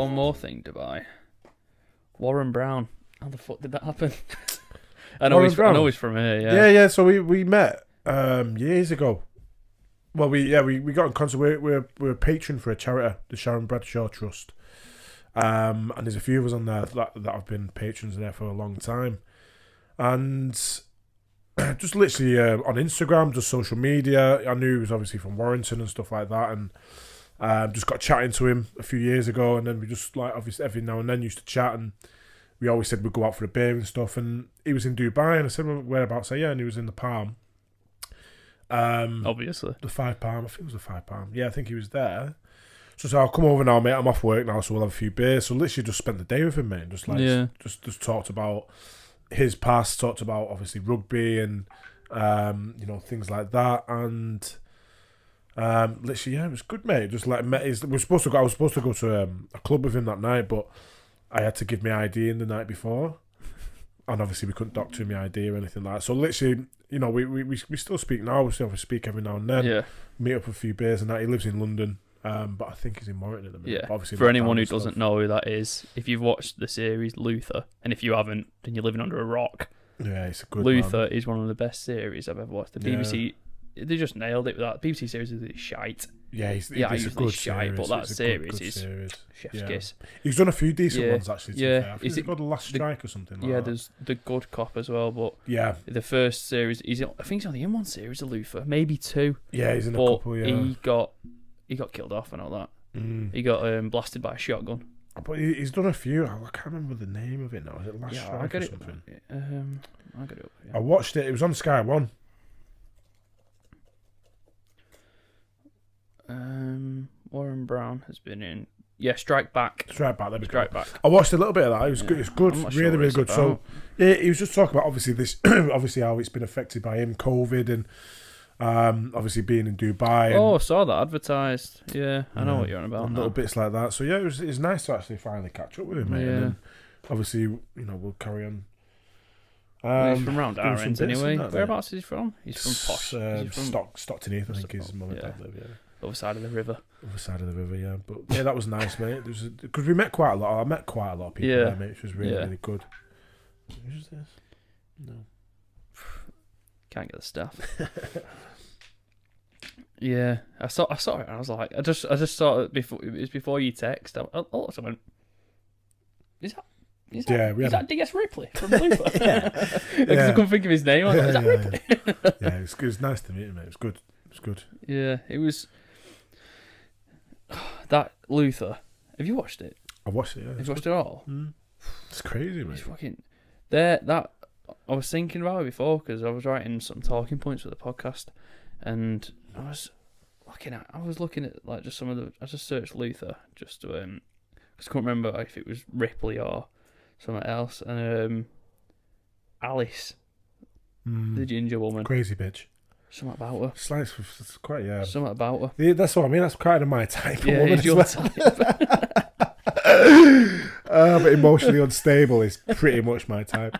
one more thing, Dubai. Warren Brown. How the fuck did that happen? I know he's from here, yeah. Yeah, so we met years ago. Well, we got in contact. We're a patron for a charity, the Shannon Bradshaw Trust. And there's a few of us on there that have been patrons there for a long time. And just literally on Instagram, just social media. I knew he was obviously from Warrington and stuff like that. And just got chatting to him a few years ago. And then we just, like, obviously every now and then used to chat. And we always said we'd go out for a beer and stuff. And he was in Dubai. And I said, whereabouts? Yeah, and he was in the Palm. Obviously the Five Palm, I think it was the Five Palm, yeah, I think he was there. So I said, I'll come over now, mate, I'm off work now, so we'll have a few beers. So literally just spent the day with him, mate, and just talked about his past, talked about obviously rugby and you know, things like that. And literally, yeah, it was good, mate. Just like met his, I was supposed to go to a club with him that night, but I had to give my ID in the night before. And obviously we couldn't doctor my idea or anything like that. So literally, you know, we still speak now. We still speak every now and then. Yeah. Meet up for a few beers and that. He lives in London, but I think he's in Warrington at the minute. Yeah. Obviously, for anyone who doesn't know who that is, if you've watched the series Luther, and if you haven't, then you're living under a rock. Yeah, it's a good one. Luther is one of the best series I've ever watched. The BBC, they just nailed it with that. The BBC series is shite. Yeah, it's a good shite, but that series is chef's kiss. He's done a few decent ones, actually. Yeah, is it called Last Strike or something? Yeah, there's the Good Cop as well, but yeah, the first series, I think he's only in one series of Luther, maybe two. Yeah, he's in a couple. Yeah, he got killed off and all that. He got blasted by a shotgun. But he's done a few. I can't remember the name of it now. Is it Last Strike or something? I got it up. I watched it. It was on Sky One. Warren Brown has been in Strike Back. Strike Back, that'd be Strike Back. I watched a little bit of that. It was good. It's good, really, really good. So yeah, he was just talking about obviously this, obviously how it's been affected by him, COVID, and obviously being in Dubai. And, I saw that advertised. Yeah, I know what you're on about. Little bits like that. So yeah, it was nice to actually finally catch up with him, mate. Yeah. And then, obviously, you know, we'll carry on. He's from round our end anyway. Whereabouts is he from? He's from posh. Stockton Heath, I think his mum and dad live. Yeah. Other side of the river. Other side of the river, yeah. But yeah, that was nice, mate. Because we met quite a lot. I met quite a lot of people there, mate, which was really, really good. Who's this? No. Can't get the stuff. Yeah, I saw it, and I was like, I just saw it before. It was before you text. I looked and went, is that DS Ripley from Luther? Because I couldn't think of his name. I was like, is that Ripley? Yeah, it was nice to meet him, mate. It was good. It was good. Yeah, it was. That Luther, have you watched it? I watched it. Yeah. Have you watched it all? It's crazy, mate. It's fucking there. That I was thinking about it before because I was writing some talking points for the podcast, and I was looking at like just some of the. I just searched Luther just to I couldn't remember if it was Ripley or something else, and Alice, the ginger woman, crazy bitch. Something about her. Slice, it's quite, yeah. Something about her. Yeah, that's what I mean. That's kind of my type. Yeah, it's your type. But emotionally unstable is pretty much my type.